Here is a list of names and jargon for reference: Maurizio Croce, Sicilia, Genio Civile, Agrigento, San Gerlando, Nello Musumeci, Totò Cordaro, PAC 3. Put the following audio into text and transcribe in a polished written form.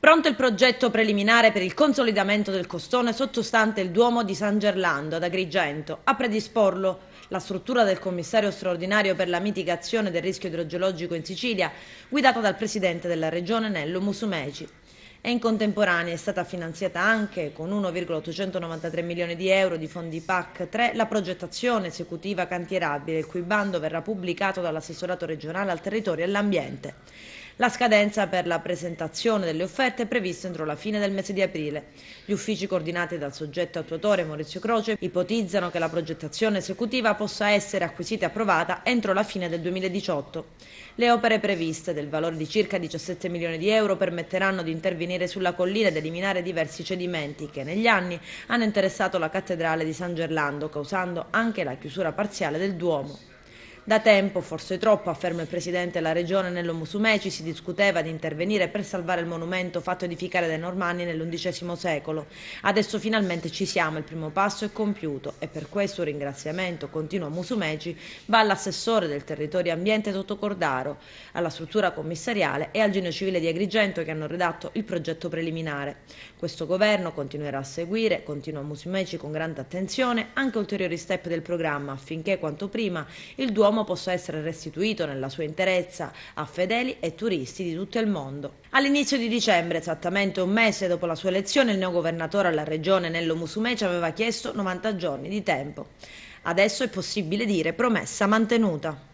Pronto il progetto preliminare per il consolidamento del costone sottostante il Duomo di San Gerlando ad Agrigento. A predisporlo la struttura del commissario straordinario per la mitigazione del rischio idrogeologico in Sicilia, guidata dal presidente della regione Nello Musumeci. E in contemporanea è stata finanziata anche con 1,893 milioni di euro di fondi PAC 3 la progettazione esecutiva cantierabile, il cui bando verrà pubblicato dall'assessorato regionale al territorio e all'ambiente. La scadenza per la presentazione delle offerte è prevista entro la fine del mese di aprile. Gli uffici coordinati dal soggetto attuatore Maurizio Croce ipotizzano che la progettazione esecutiva possa essere acquisita e approvata entro la fine del 2018. Le opere previste, del valore di circa 17 milioni di euro, permetteranno di intervenire sulla collina ed eliminare diversi cedimenti che negli anni hanno interessato la cattedrale di San Gerlando, causando anche la chiusura parziale del Duomo. Da tempo, forse troppo, afferma il presidente della regione Nello Musumeci, si discuteva di intervenire per salvare il monumento fatto edificare dai normanni nell'undicesimo secolo. Adesso finalmente ci siamo, il primo passo è compiuto e per questo un ringraziamento, continua Musumeci, va all'assessore del territorio e ambiente Totò Cordaro, alla struttura commissariale e al Genio Civile di Agrigento che hanno redatto il progetto preliminare. Questo governo continuerà a seguire, continua Musumeci con grande attenzione, anche ulteriori step del programma affinché quanto prima il Duomo possa essere restituito nella sua interezza a fedeli e turisti di tutto il mondo. All'inizio di dicembre, esattamente un mese dopo la sua elezione, il neo governatore alla regione Nello Musumeci aveva chiesto 90 giorni di tempo. Adesso è possibile dire promessa mantenuta.